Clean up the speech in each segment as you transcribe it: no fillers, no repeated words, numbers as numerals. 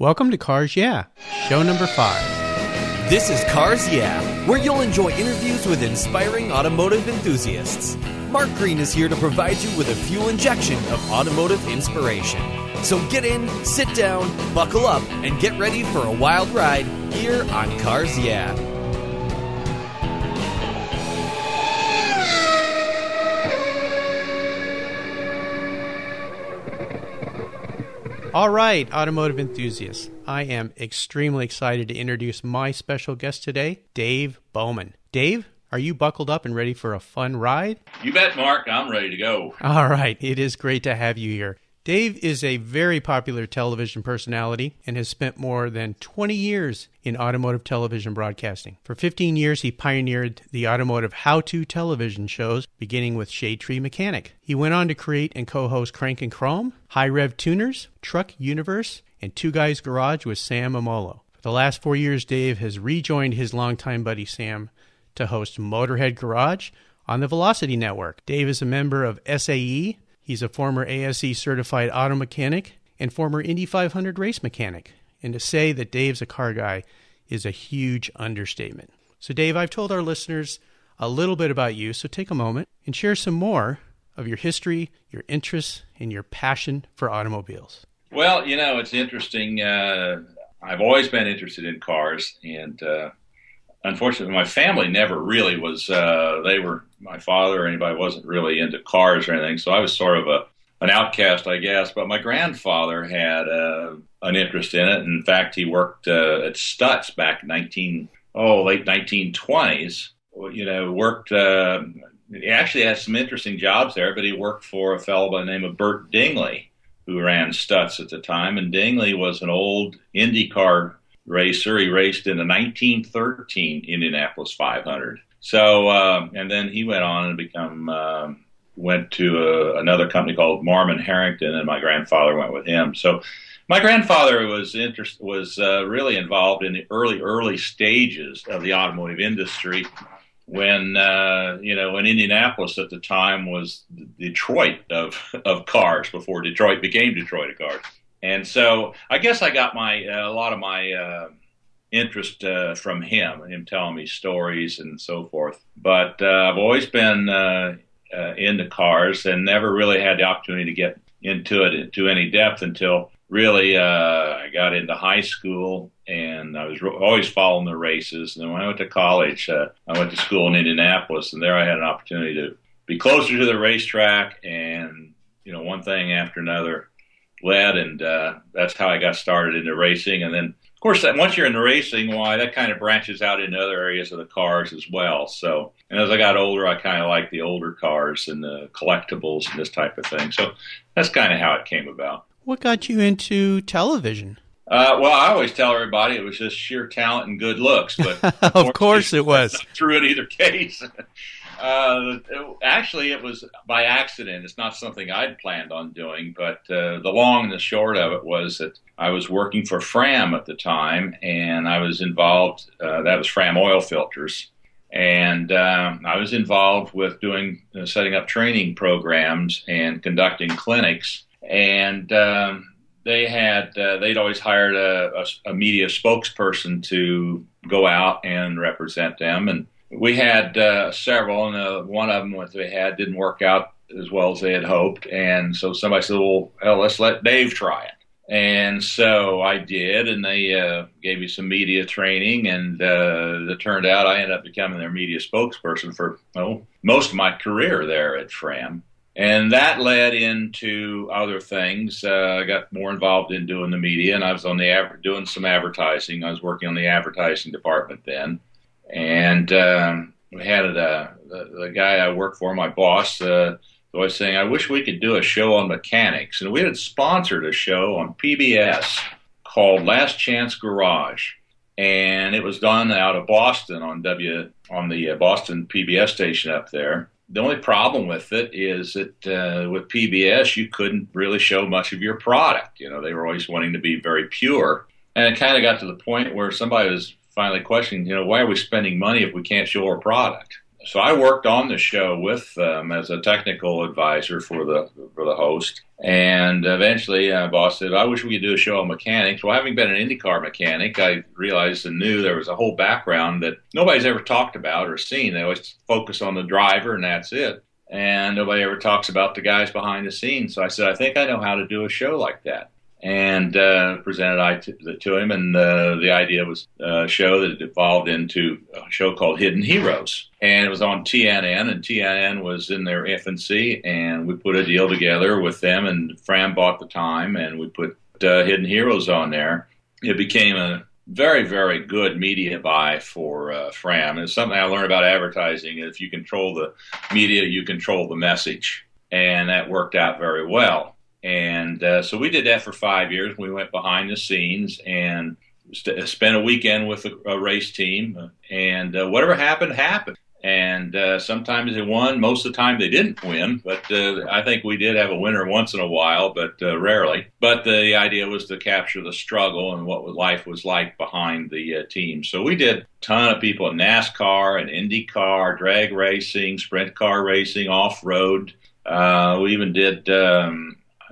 Welcome to Cars Yeah! Show number 5. This is Cars Yeah! where you'll enjoy interviews with inspiring automotive enthusiasts. Mark Green is here to provide you with a fuel injection of automotive inspiration. So get in, sit down, buckle up, and get ready for a wild ride here on Cars Yeah! All right, automotive enthusiasts, I am extremely excited to introduce my special guest today, Dave Bowman. Dave, are you buckled up and ready for a fun ride? You bet, Mark. I'm ready to go. All right. It is great to have you here. Dave is a very popular television personality and has spent more than 20 years in automotive television broadcasting. For 15 years, he pioneered the automotive how-to television shows, beginning with Shade Tree Mechanic. He went on to create and co-host Crank and Chrome, High Rev Tuners, Truck Universe, and Two Guys Garage with Sam Memmolo. For the last 4 years, Dave has rejoined his longtime buddy Sam to host Motorhead Garage on the Velocity Network. Dave is a member of SAE. He's a former ASE certified auto mechanic and former Indy 500 race mechanic. And to say that Dave's a car guy is a huge understatement. So Dave, I've told our listeners a little bit about you, so take a moment and share some more of your history, your interests, and your passion for automobiles. Well, you know, it's interesting. I've always been interested in cars, and unfortunately, my family never really was, my father or anybody wasn't really into cars or anything, so I was sort of an outcast, I guess. But my grandfather had an interest in it. In fact, he worked at Stutz back in late 1920s. You know, he actually had some interesting jobs there, but he worked for a fellow by the name of Burt Dingley, who ran Stutz at the time. And Dingley was an old IndyCar racer. He raced in the 1913 Indianapolis 500. So, and then he went on and went to another company called Marmon-Herrington, and my grandfather went with him. So my grandfather was really involved in the early stages of the automotive industry when Indianapolis at the time was Detroit of cars, before Detroit became Detroit of cars. And so I guess I got a lot of my interest from him telling me stories and so forth. But I've always been into cars and never really had the opportunity to get into it to any depth until really I got into high school, and I was always following the races. And then when I went to college, I went to school in Indianapolis, and there I had an opportunity to be closer to the racetrack, and you know, one thing after another led, and that's how I got started into racing. And then, of course, once you're in racing, that kind of branches out into other areas of the cars as well. So, and as I got older, I kind of liked the older cars and the collectibles and this type of thing. So that's kind of how it came about. What got you into television? Well, I always tell everybody it was just sheer talent and good looks. But of course it was. That's not true in either case. Actually, it was by accident. It's not something I'd planned on doing, but the long and the short of it was that I was working for Fram at the time, and I was involved. That was Fram Oil Filters. And I was involved with setting up training programs and conducting clinics. And they'd always hired a media spokesperson to go out and represent them, and we had several, and one of them that they had didn't work out as well as they had hoped. And so somebody said, well, hell, let's let Dave try it. And so I did, and they gave me some media training, and it turned out I ended up becoming their media spokesperson for most of my career there at Fram. And that led into other things. I got more involved in doing the media, and I was doing some advertising. I was working on the advertising department then. And we had the guy I worked for, my boss, was saying, I wish we could do a show on mechanics. And we had sponsored a show on PBS called Last Chance Garage. And it was done out of Boston on the Boston PBS station up there. The only problem with it is that with PBS, you couldn't really show much of your product. You know, they were always wanting to be very pure. And it kind of got to the point where somebody was finally questioning, why are we spending money if we can't show our product? So I worked on the show with them as a technical advisor for the host, and eventually my boss said, I wish we could do a show on mechanics. Well, having been an IndyCar mechanic, I realized and knew there was a whole background that nobody's ever talked about or seen. They always focus on the driver and that's it, and nobody ever talks about the guys behind the scenes. So I said, I think I know how to do a show like that. And presented it to him, and the idea was a show that evolved into a show called Hidden Heroes. And it was on TNN, and TNN was in their infancy, and we put a deal together with them, and Fram bought the time, and we put Hidden Heroes on there. It became a very, very good media buy for Fram. And it's something I learned about advertising, if you control the media, you control the message. And that worked out very well. And so we did that for 5 years. We went behind the scenes and spent a weekend with a race team. And whatever happened, happened. And sometimes they won. Most of the time they didn't win. But I think we did have a winner once in a while, but rarely. But the idea was to capture the struggle and what life was like behind the team. So we did a ton of people in NASCAR and IndyCar, drag racing, sprint car racing, off-road. We even did...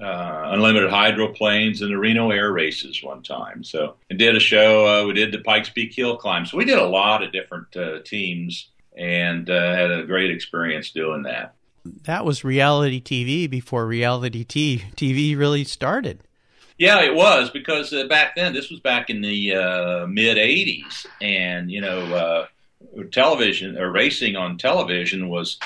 unlimited hydroplanes and the Reno air races one time. So, and did a show. We did the Pikes Peak hill climb. So we did a lot of different teams and had a great experience doing that. That was reality TV before reality TV really started. Yeah, it was, because back then, this was back in the mid 80s, and you know, television or racing on television was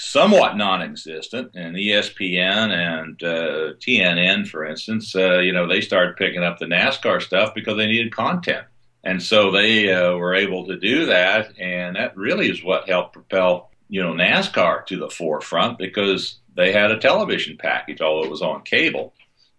somewhat non-existent, and ESPN and TNN, for instance, you know, they started picking up the NASCAR stuff because they needed content, and so they were able to do that, and that really is what helped propel, you know, NASCAR to the forefront, because they had a television package, although it was on cable.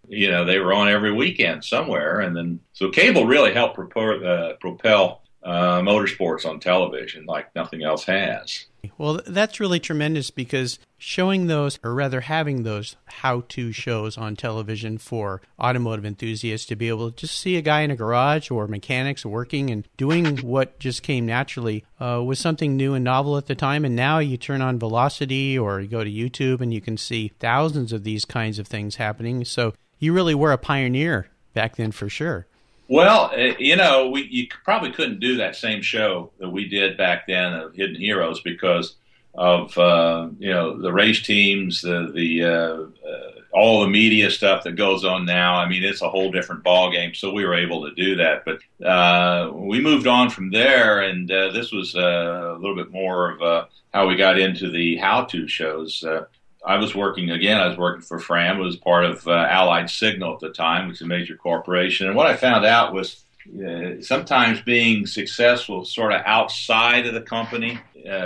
You know, they were on every weekend somewhere, and then so cable really helped propel motorsports on television like nothing else has. Well, that's really tremendous, because showing those, or rather having those how-to shows on television for automotive enthusiasts to be able to just see a guy in a garage or mechanics working and doing what just came naturally was something new and novel at the time. And now you turn on Velocity or you go to YouTube and you can see thousands of these kinds of things happening. So you really were a pioneer back then for sure. Well, you know, you probably couldn't do that same show that we did back then of Hidden Heroes because of, you know, the race teams, all the media stuff that goes on now. I mean, it's a whole different ballgame, so we were able to do that. But we moved on from there, and this was a little bit more of how we got into the how-to shows. I was working for Fram. It was part of Allied Signal at the time, which is a major corporation. And what I found out was sometimes being successful sort of outside of the company,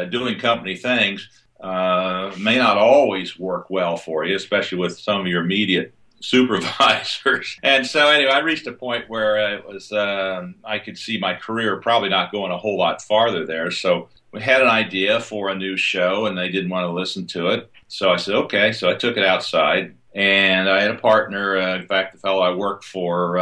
doing company things, may not always work well for you, especially with some of your immediate supervisors. And so anyway, I reached a point where it was I could see my career probably not going a whole lot farther there. So we had an idea for a new show, and they didn't want to listen to it. So I said, okay. So I took it outside, and I had a partner. In fact, the fellow I worked for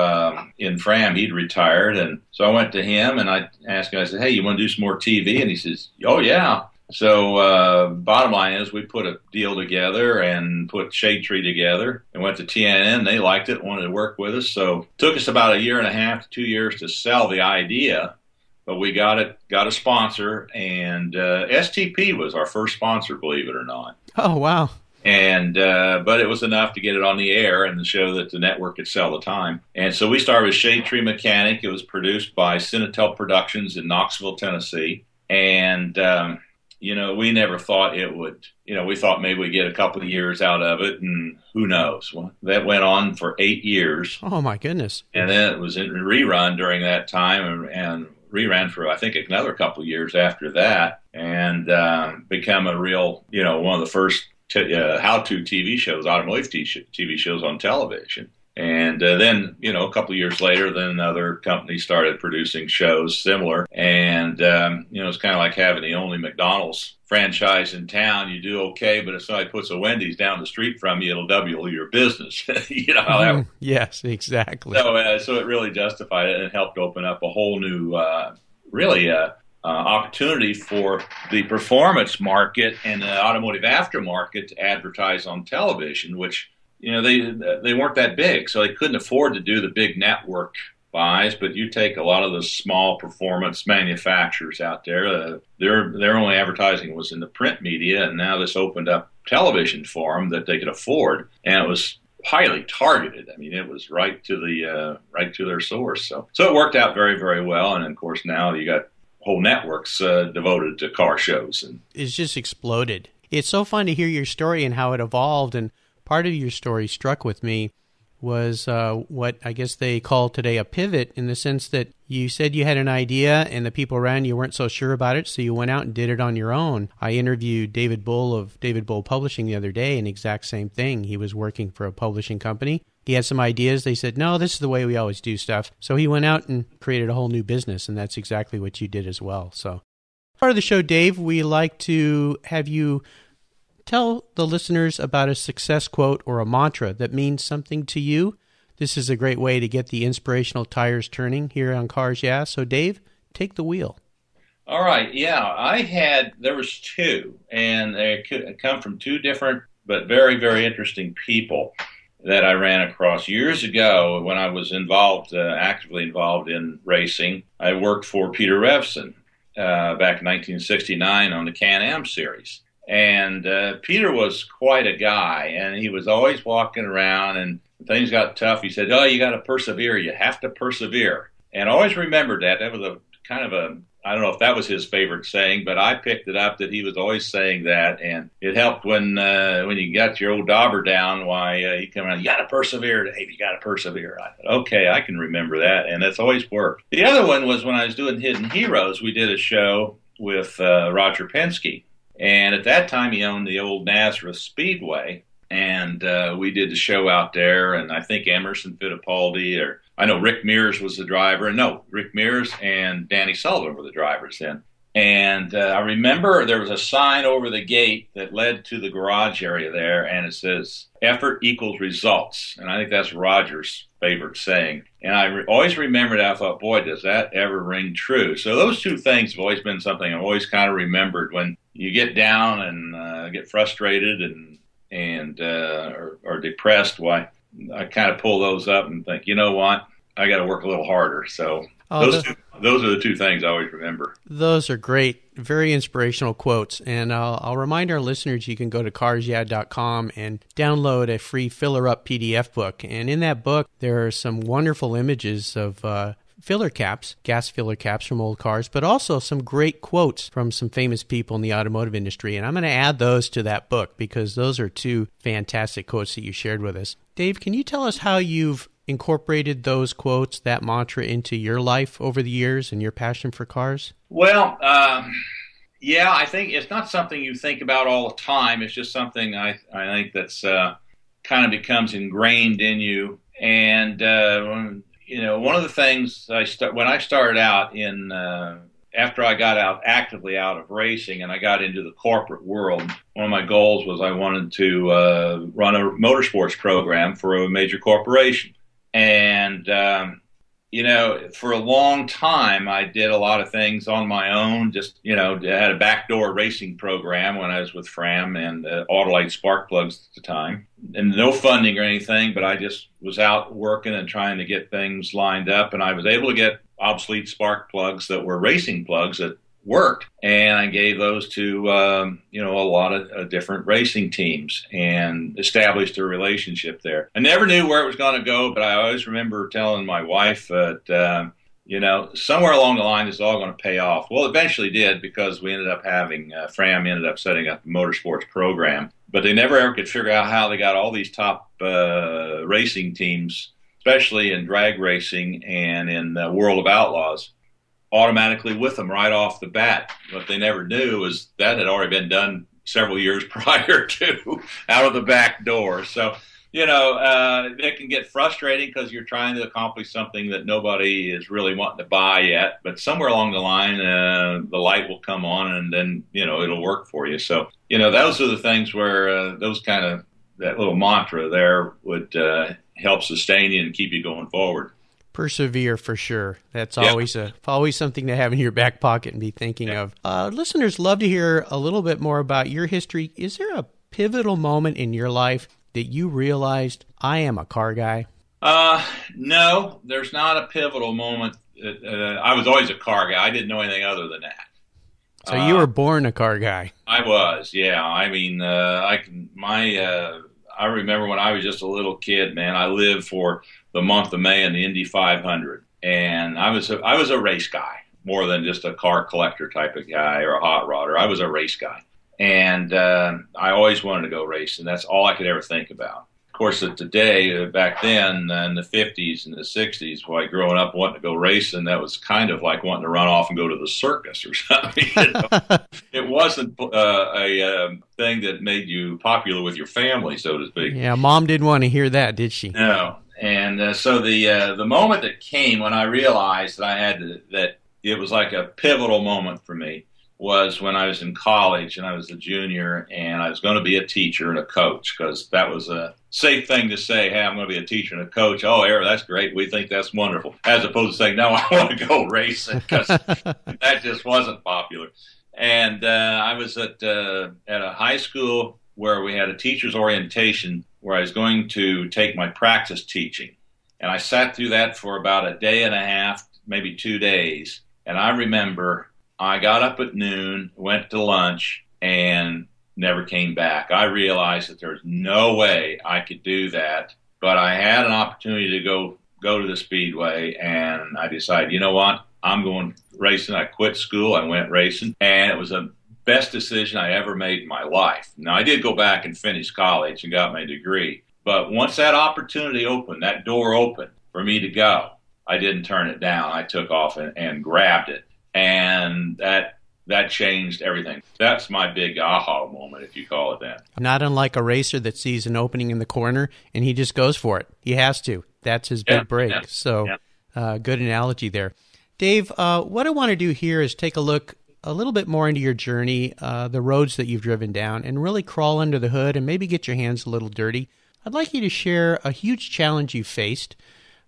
in Fram, he'd retired. And so I went to him, and I asked him, I said, hey, you want to do some more TV? And he says, oh, yeah. So bottom line is we put a deal together and put Shade Tree together and went to TNN. They liked it, wanted to work with us. So it took us about 1.5 to 2 years to sell the idea. But we got a sponsor, and STP was our first sponsor, believe it or not. Oh, wow. And but it was enough to get it on the air and to show that the network could sell the time. And so we started with Shade Tree Mechanic. It was produced by Cinetel Productions in Knoxville, Tennessee. And, you know, we never thought it would, you know, we thought maybe we'd get a couple of years out of it, and who knows. Well, that went on for 8 years. Oh, my goodness. And then it was in rerun during that time, and reran for, I think, another couple of years after that, and become a real, you know, one of the first how-to TV shows, automotive TV shows on television. And then, you know, a couple of years later, then other companies started producing shows similar. And, you know, it's kind of like having the only McDonald's franchise in town. You do okay, but if somebody puts a Wendy's down the street from you, it'll double your business. You know how that works. Yes, exactly. So it really justified it and helped open up a whole new, really opportunity for the performance market and the automotive aftermarket to advertise on television, which, you know, they weren't that big, so they couldn't afford to do the big network buys. But you take a lot of the small performance manufacturers out there, their only advertising was in the print media, and now this opened up television for them that they could afford, and it was highly targeted. I mean, it was right to the right to their source. So it worked out very, very well. And of course, now you got whole networks devoted to car shows, and it's just exploded. It's so fun to hear your story and how it evolved. And part of your story struck with me was what I guess they call today a pivot, in the sense that you said you had an idea and the people around you weren't so sure about it, so you went out and did it on your own. I interviewed David Bull of David Bull Publishing the other day, and exact same thing. He was working for a publishing company. He had some ideas. They said, no, this is the way we always do stuff. So he went out and created a whole new business, and that's exactly what you did as well. So part of the show, Dave, we like to have you tell the listeners about a success quote or a mantra that means something to you. This is a great way to get the inspirational tires turning here on Cars Yeah! So Dave, take the wheel. All right. Yeah, there was two, and they come from two different but very, very interesting people that I ran across years ago when I was involved, actively involved in racing. I worked for Peter Revson back in 1969 on the Can-Am series. And Peter was quite a guy, and he was always walking around, and things got tough. He said, oh, you got to persevere. You have to persevere. And I always remembered that. That was a kind of a, I don't know if that was his favorite saying, but I picked it up that he was always saying that. And it helped when you got your old dauber down, why he come around, you got to persevere, Dave, you got to persevere. I thought, okay, I can remember that. And that's always worked. The other one was when I was doing Hidden Heroes, we did a show with Roger Penske. And at that time, he owned the old Nazareth Speedway, and we did the show out there, and I think Emerson Fittipaldi, or I know Rick Mears was the driver, and no, Rick Mears and Danny Sullivan were the drivers then. And I remember there was a sign over the gate that led to the garage area there, and it says, effort equals results. And I think that's Roger's favorite saying. And I always remembered that. I thought, boy, does that ever ring true. So those two things have always been something I've always kind of remembered when you get down and get frustrated or depressed. Why, I kind of pull those up and think, you know what, I got to work a little harder. So those are the two things I always remember. Those are great, very inspirational quotes. And I'll remind our listeners, you can go to carsyeah.com and download a free filler-up PDF book. And in that book, there are some wonderful images of filler caps, gas filler caps from old cars, but also some great quotes from some famous people in the automotive industry. And I'm going to add those to that book because those are two fantastic quotes that you shared with us. Dave, can you tell us how you've incorporated those quotes, that mantra, into your life over the years and your passion for cars? Well, yeah, I think it's not something you think about all the time. It's just something I think that's kind of becomes ingrained in you. And you know, one of the things when I started out in, after I got out actively out of racing and I got into the corporate world, one of my goals was I wanted to run a motorsports program for a major corporation. And, you know, for a long time, I did a lot of things on my own. Just, you know, I had a backdoor racing program when I was with Fram and Autolite spark plugs at the time. And no funding or anything, but I just was out working and trying to get things lined up. And I was able to get obsolete spark plugs that were racing plugs that worked. And I gave those to, you know, a lot of different racing teams and established a relationship there. I never knew where it was going to go, but I always remember telling my wife that, you know, somewhere along the line, it's all going to pay off. Well, it eventually did because we ended up having, Fram ended up setting up the motorsports program, but they never ever could figure out how they got all these top racing teams, especially in drag racing and in the World of Outlaws, automatically with them right off the bat. What they never knew was that had already been done several years prior to out of the back door. So, you know, it can get frustrating because you're trying to accomplish something that nobody is really wanting to buy yet. But somewhere along the line, the light will come on and then, you know, it'll work for you. So, you know, those are the things where those kind of, that little mantra there would help sustain you and keep you going forward. persevere for sure. That's always something to have in your back pocket and be thinking of. Listeners love to hear a little bit more about your history. Is there a pivotal moment in your life that you realized, I am a car guy? No, there's not a pivotal moment. I was always a car guy. I didn't know anything other than that. So you were born a car guy. I was, yeah. I mean, I remember when I was just a little kid, man. I lived for the month of May in the Indy 500, and I was a race guy more than just a car collector type of guy or a hot rodder. I was a race guy, and I always wanted to go race, and that's all I could ever think about. Of course, today, back then in the 50s and the 60s, while growing up wanting to go racing, that was kind of like wanting to run off and go to the circus or something. You know? It wasn't a thing that made you popular with your family, so to speak. Yeah, Mom didn't want to hear that, did she? No. And so the moment that came when I realized that that it was like a pivotal moment for me was when I was in college and I was a junior and I was going to be a teacher and a coach, because that was a safe thing to say, hey, I'm going to be a teacher and a coach. Oh, Eric, that's great. We think that's wonderful. As opposed to saying, no, I want to go racing, because that just wasn't popular. And I was at a high school where we had a teacher's orientation where I was going to take my practice teaching. And I sat through that for about a day and a half, maybe 2 days. And I remember I got up at noon, went to lunch, and never came back. I realized that there's no way I could do that, but I had an opportunity to go to the speedway, and I decided, you know what, I'm going racing. I quit school, I went racing, and it was the best decision I ever made in my life. Now, I did go back and finish college and got my degree, but once that opportunity opened, that door opened for me to go, I didn't turn it down. I took off and grabbed it. And that changed everything. That's my big aha moment, if you call it that. Not unlike a racer that sees an opening in the corner and he just goes for it. He has to. That's his big break. Yeah, so good analogy there. Dave, what I want to do here is take a look a little bit more into your journey, the roads that you've driven down, and really crawl under the hood and maybe get your hands a little dirty. I'd like you to share a huge challenge you faced,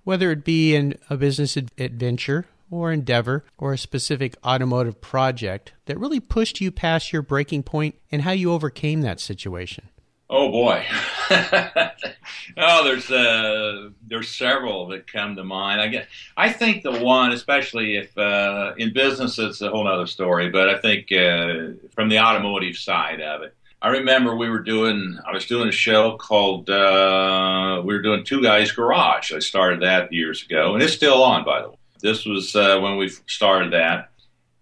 whether it be in a business adventure or endeavor, or a specific automotive project that really pushed you past your breaking point, and how you overcame that situation. Oh, boy. There's several that come to mind. I think the one, especially if in business, it's a whole other story, but I think from the automotive side of it, I remember I was doing a show called, we were doing Two Guys Garage. I started that years ago, and it's still on, by the way. This was when we started that,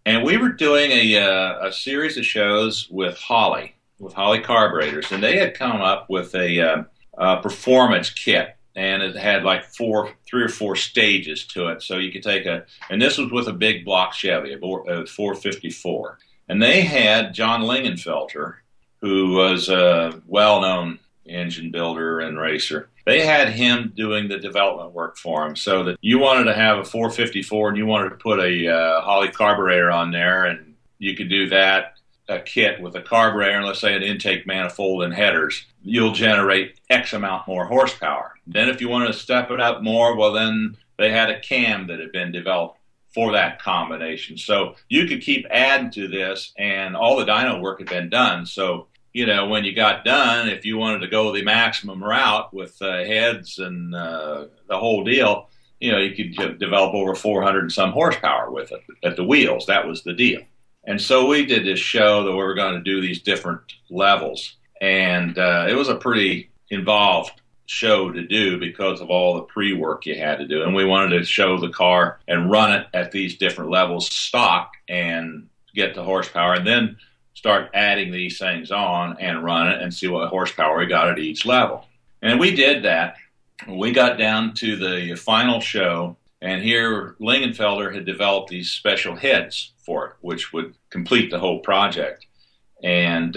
and we were doing a series of shows with Holley carburetors, and they had come up with a performance kit, and it had like three or four stages to it, so you could take and this was with a big block Chevy, a 454, and they had John Lingenfelter, who was a well-known engine builder and racer. They had him doing the development work for him, so that you wanted to have a 454 and you wanted to put a Holley carburetor on there, and you could do that, a kit with a carburetor, and let's say an intake manifold and headers, you'll generate X amount more horsepower. Then if you wanted to step it up more, well, then they had a cam that had been developed for that combination. So you could keep adding to this, and all the dyno work had been done, so you know, when you got done, if you wanted to go the maximum route with heads and the whole deal, you know, you could develop over 400 and some horsepower with it at the wheels. That was the deal. And so we did this show that we were going to do these different levels. And it was a pretty involved show to do because of all the pre-work you had to do. And we wanted to show the car and run it at these different levels stock and get the horsepower. And then start adding these things on and run it and see what horsepower we got at each level. And we did that. We got down to the final show, and here Lingenfelder had developed these special heads for it, which would complete the whole project. And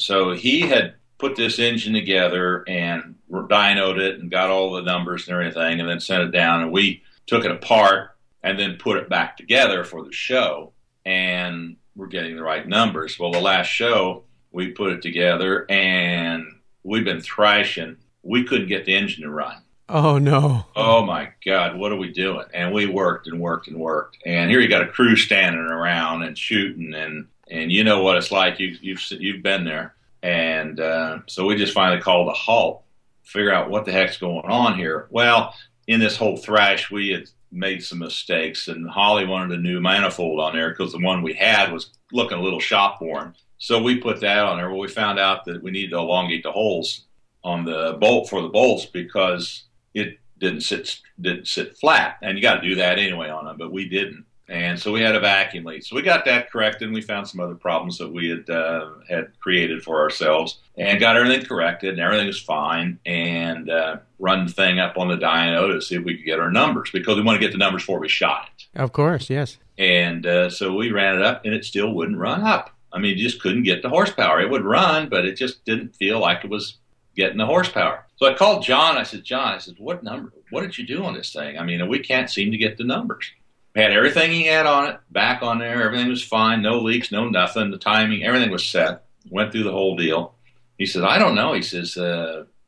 so he had put this engine together and dynoed it and got all the numbers and everything, and then sent it down, and we took it apart and then put it back together for the show. And we're getting the right numbers. Well, the last show, we put it together, and we've been thrashing. We couldn't get the engine to run. Oh, no. Oh, my God. What are we doing? And we worked and worked and worked. And here you got a crew standing around and shooting. And you know what it's like. You've been there. And so we just finally called a halt, figure out what the heck's going on here. Well, in this whole thrash, we had made some mistakes. And Holley wanted a new manifold on there because the one we had was looking a little shop-worn. So we put that on there. Well, we found out that we needed to elongate the holes on the bolt for the bolts because it didn't sit flat, and you got to do that anyway on them, but we didn't, and so we had a vacuum leak. So we got that corrected, and we found some other problems that we had created for ourselves, and got everything corrected, and everything was fine, and run the thing up on the dyno to see if we could get our numbers, because we want to get the numbers before we shot it. Of course, yes. And so we ran it up, and it still wouldn't run up. I mean, you just couldn't get the horsepower. It would run, but it just didn't feel like it was getting the horsepower. So I called John. I said, John, what number? What did you do on this thing? I mean, we can't seem to get the numbers. We had everything he had on it, back on there. Everything was fine. No leaks, no nothing. The timing, everything was set. Went through the whole deal. He said, I don't know. He says,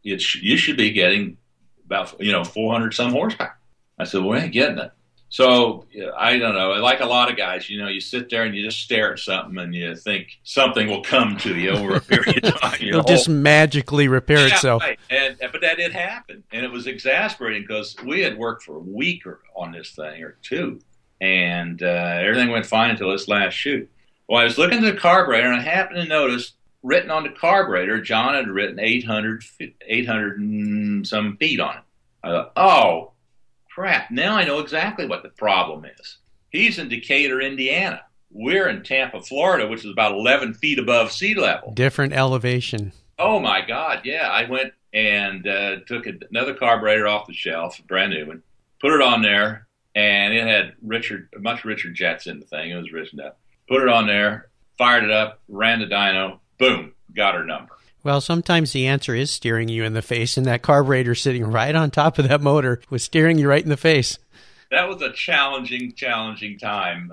you should be getting about, 400-some horsepower. I said, well, we ain't getting it. So I don't know. Like a lot of guys, you sit there and you just stare at something and you think something will come to you over a period of time. It'll just magically repair itself. Right. But that did happen. And it was exasperating because we had worked for a week on this thing or two. And everything went fine until this last shoot. Well, I was looking at the carburetor and I happened to notice written on the carburetor, John had written 800 and some feet on it. I thought, oh, crap, now I know exactly what the problem is. He's in Decatur, Indiana. We're in Tampa, Florida, which is about 11 feet above sea level. Different elevation. Oh, my God, yeah. I went and took another carburetor off the shelf, a brand new one, put it on there, and it had much Richard jets in the thing. It was written up. Put it on there, fired it up, ran the dyno, boom, got her number. Well, sometimes the answer is staring you in the face, and that carburetor sitting right on top of that motor was staring you right in the face. That was a challenging time,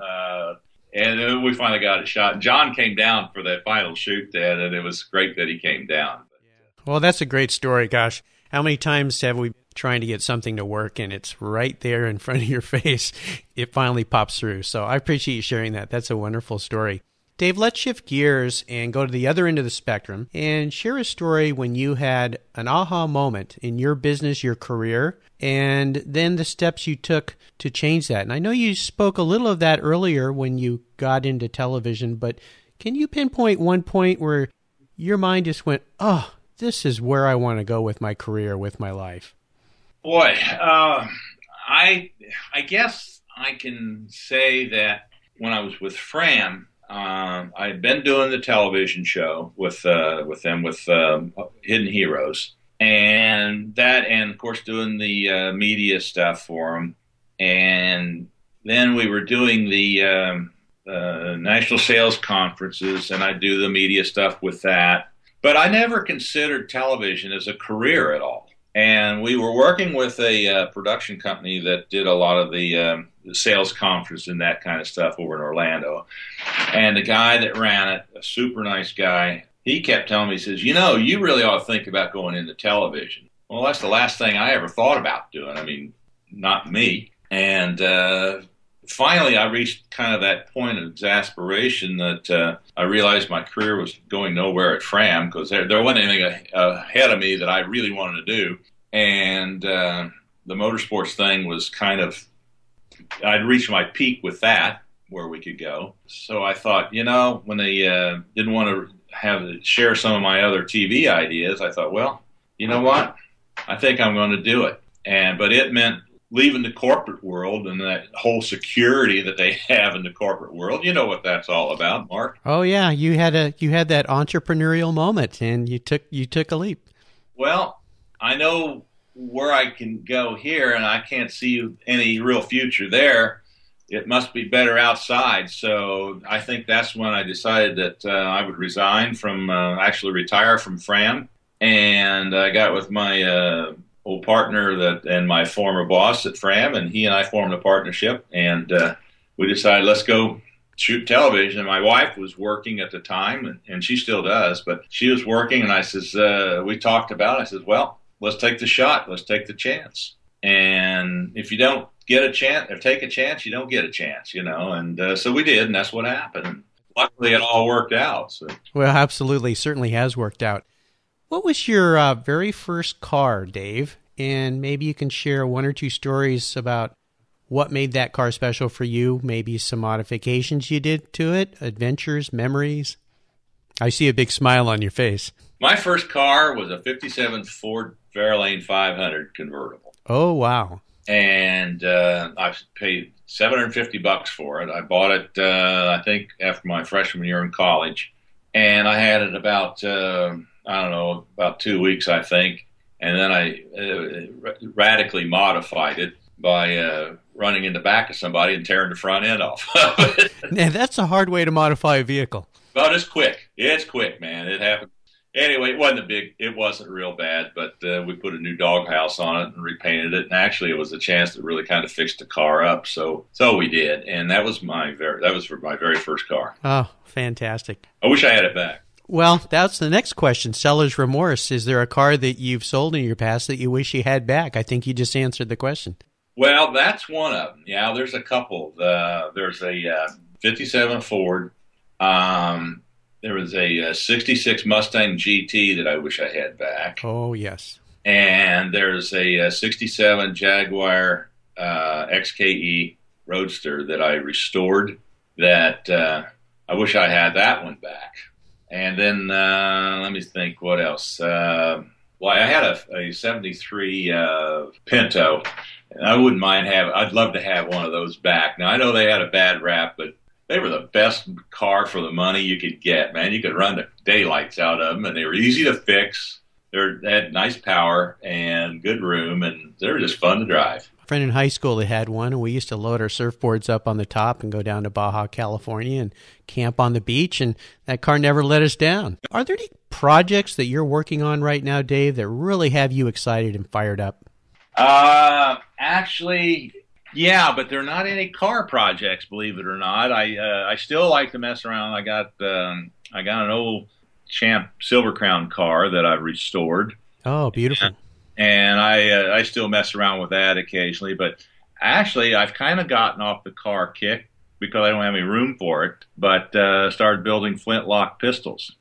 and we finally got it shot. John came down for that final shoot then, and it was great that he came down. Well, that's a great story, gosh. How many times have we been trying to get something to work, and it's right there in front of your face. It finally pops through, so I appreciate you sharing that. That's a wonderful story. Dave, let's shift gears and go to the other end of the spectrum and share a story when you had an aha moment in your business, your career, and then the steps you took to change that. And I know you spoke a little of that earlier when you got into television, but can you pinpoint one point where your mind just went, oh, this is where I want to go with my career, with my life? Boy, I guess I can say that when I was with Fram, I had been doing the television show with Hidden Heroes, and of course doing the media stuff for them, and then we were doing the national sales conferences, and I do the media stuff with that. But I never considered television as a career at all. And we were working with a production company that did a lot of the sales conference and that kind of stuff over in Orlando. And the guy that ran it, a super nice guy, he kept telling me, he says, you really ought to think about going into television. Well, that's the last thing I ever thought about doing. I mean, not me. And finally, I reached kind of that point of exasperation that I realized my career was going nowhere at Fram because there wasn't anything ahead of me that I really wanted to do. And the motorsports thing was kind of, I'd reached my peak with that, where we could go. So I thought, when they didn't want to share some of my other TV ideas, I thought, well, you know what? I think I'm going to do it. But it meant leaving the corporate world and that whole security that they have in the corporate world. You know what that's all about, Mark. Oh yeah, you had that entrepreneurial moment and you took a leap. Well, I know where I can go here and I can't see any real future there. It must be better outside. So I think that's when I decided that I would resign from, actually retire from Fram. And I got with my old partner and my former boss at Fram, and he and I formed a partnership, and we decided let's go shoot television. And my wife was working at the time, and she still does, but she was working, and I says, we talked about it. I says, well, let's take the shot. Let's take the chance. And if you don't get a chance or take a chance, you don't get a chance, you know. And so we did, and that's what happened. Luckily, it all worked out. So. Well, absolutely. Certainly has worked out. What was your very first car, Dave? And maybe you can share one or two stories about what made that car special for you, maybe some modifications you did to it, adventures, memories. I see a big smile on your face. My first car was a 57 Ford Fairlane 500 convertible. Oh, wow. And I paid $750 for it. I bought it, I think, after my freshman year in college. And I had it about, I don't know, about 2 weeks, I think. And then I radically modified it by running in the back of somebody and tearing the front end off. Now, that's a hard way to modify a vehicle. But it's quick. It's quick, man. It happened. Anyway, it wasn't real bad, but we put a new doghouse on it and repainted it. And actually, it was a chance that really kind of fixed the car up. So we did. And that was my very first car. Oh, fantastic. I wish I had it back. Well, that's the next question. Seller's remorse. Is there a car that you've sold in your past that you wish you had back? I think you just answered the question. Well, that's one of them. Yeah, there's a couple. There's a 57 Ford. There was a 66 Mustang GT that I wish I had back. Oh, yes. And there's a 67 Jaguar XKE Roadster that I restored that I wish I had that one back. And then, let me think, what else? Well, I had a 73 Pinto. And I wouldn't mind I'd love to have one of those back. Now, I know they had a bad rap, but they were the best car for the money you could get, man. You could run the daylights out of them, and they were easy to fix. They had nice power and good room, and they were just fun to drive. A friend in high school that had one, and we used to load our surfboards up on the top and go down to Baja, California, and camp on the beach, and that car never let us down. Are there any projects that you're working on right now, Dave, that really have you excited and fired up? Actually, yeah, but they're not any car projects, believe it or not. I still like to mess around. I got an old Champ Silver Crown car that I've restored. Oh, beautiful. And I still mess around with that occasionally, but actually I've kind of gotten off the car kick because I don't have any room for it, but started building flintlock pistols.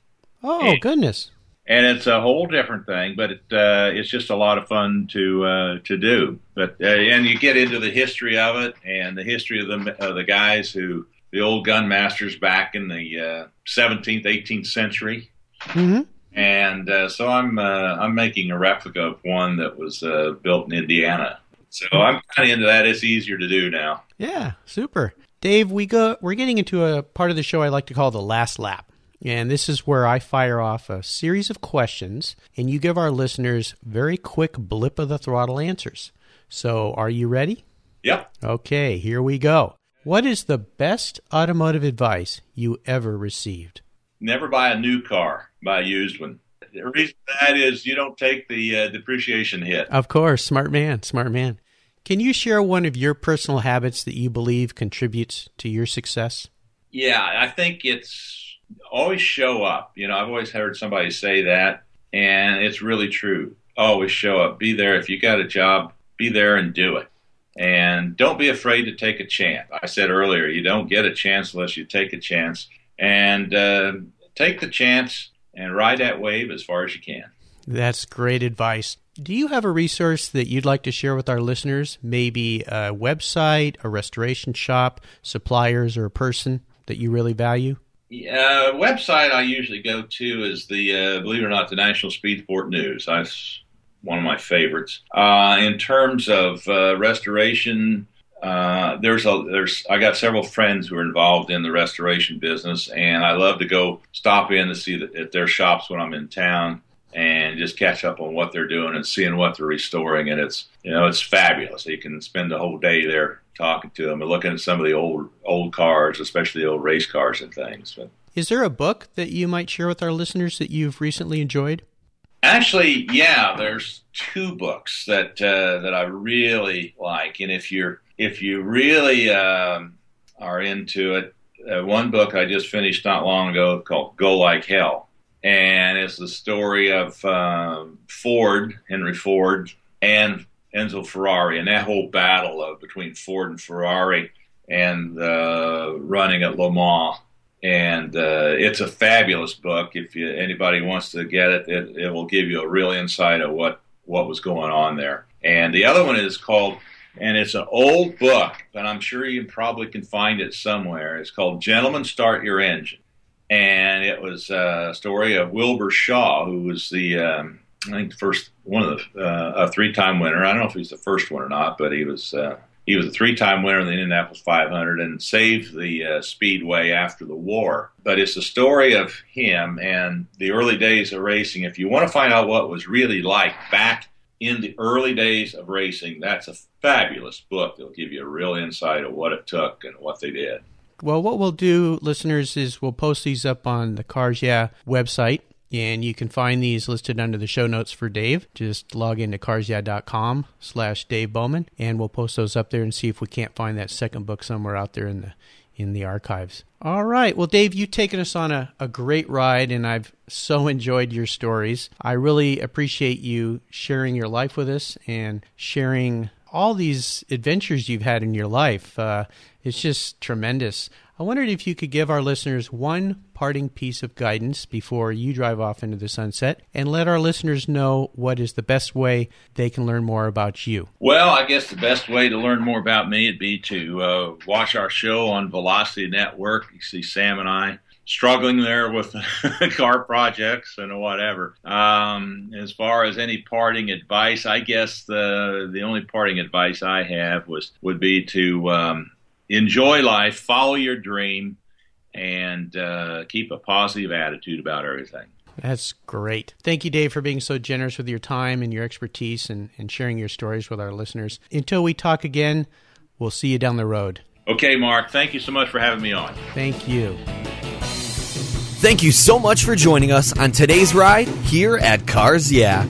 Oh, goodness. And it's a whole different thing, but it's just a lot of fun to do. But and you get into the history of it and the history of the guys who, the old gun masters back in the 17th, 18th century. Mm-hmm. And so I'm making a replica of one that was built in Indiana. So I'm kind of into that. It's easier to do now. Yeah, super. Dave, we're getting into a part of the show I like to call the last lap. And this is where I fire off a series of questions, and you give our listeners very quick blip of the throttle answers. So are you ready? Yep. Okay, here we go. What is the best automotive advice you ever received? Never buy a new car, buy a used one. The reason for that is you don't take the depreciation hit. Of course, smart man, smart man. Can you share one of your personal habits that you believe contributes to your success? Yeah, I think it's always show up. You know, I've always heard somebody say that, and it's really true. Always show up. Be there. If you got a job, be there and do it. And don't be afraid to take a chance. I said earlier, you don't get a chance unless you take a chance. And take the chance and ride that wave as far as you can. That's great advice. Do you have a resource that you'd like to share with our listeners? Maybe a website, a restoration shop, suppliers, or a person that you really value? Yeah, website I usually go to is the, believe it or not, the National Speed Sport News. That's one of my favorites. In terms of restoration, I got several friends who are involved in the restoration business, and I love to go stop in to see at their shops when I'm in town and just catch up on what they're doing and seeing what they're restoring. And it's fabulous. You can spend the whole day there talking to them and looking at some of the old cars, especially the old race cars and things. But is there a book that you might share with our listeners that you've recently enjoyed? Actually, yeah, there's two books that I really like, and if you really are into it, one book I just finished not long ago called Go Like Hell, And it's the story of Ford, Henry Ford, and Enzo Ferrari, and that whole battle of between Ford and Ferrari and running at Le Mans. And it's a fabulous book. If you, anybody wants to get it, it will give you a real insight of what was going on there. And the other one is called, and it's an old book, but I'm sure you probably can find it somewhere. It's called Gentlemen, Start Your Engine. And it was a story of Wilbur Shaw, who was the, I think, the first one of the a three-time winner. I don't know if he's the first one or not, but he was a three-time winner in the Indianapolis 500 and saved the Speedway after the war. But it's the story of him and the early days of racing. If you want to find out what it was really like back in the early days of racing, that's a fabulous book. It'll give you a real insight of what it took and what they did. Well, what we'll do, listeners, is we'll post these up on the Cars Yeah! website, and you can find these listed under the show notes for Dave. Just log into carsyeah.com/Dave Bowman, and we'll post those up there and see if we can't find that second book somewhere out there in the archives. All right. Well, Dave, you've taken us on a great ride, and I've so enjoyed your stories. I really appreciate you sharing your life with us and sharing all these adventures you've had in your life. It's just tremendous. I wondered if you could give our listeners one parting piece of guidance before you drive off into the sunset and let our listeners know what is the best way they can learn more about you. Well, I guess the best way to learn more about me would be to watch our show on Velocity Network. You see Sam and I struggling there with car projects and whatever. As far as any parting advice, I guess the only parting advice I have would be to enjoy life, follow your dream, and keep a positive attitude about everything. That's great. Thank you, Dave, for being so generous with your time and your expertise and sharing your stories with our listeners. Until we talk again, we'll see you down the road. Okay, Mark. Thank you so much for having me on. Thank you. Thank you so much for joining us on today's ride here at Cars Yeah!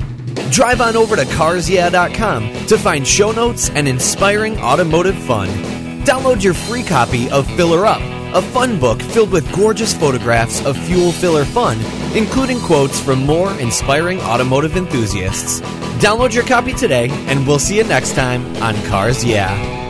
Drive on over to carsyeah.com to find show notes and inspiring automotive fun. Download your free copy of Filler Up, a fun book filled with gorgeous photographs of fuel filler fun, including quotes from more inspiring automotive enthusiasts. Download your copy today, and we'll see you next time on Cars Yeah!